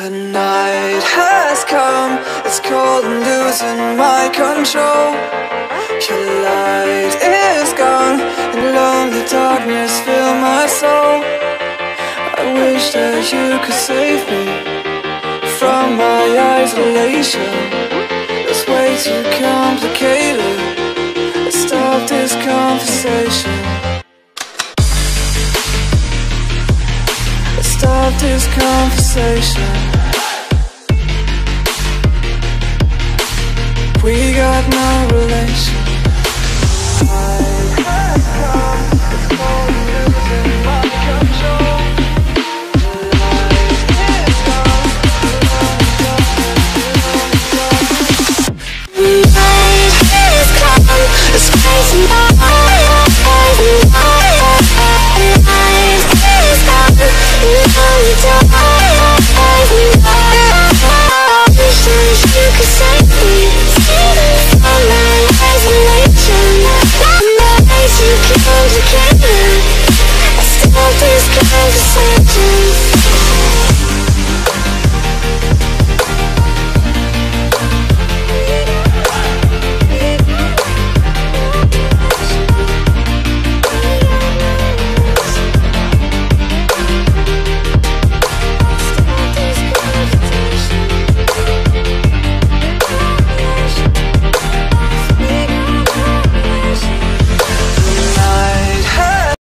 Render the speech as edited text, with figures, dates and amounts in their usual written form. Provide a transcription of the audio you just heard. The night has come, it's cold and losing my control. Your light is gone, and lonely darkness fill my soul. I wish that you could save me from my isolation. It's way too complicated. Let's stop this conversation. Stop this conversation. We got no relation.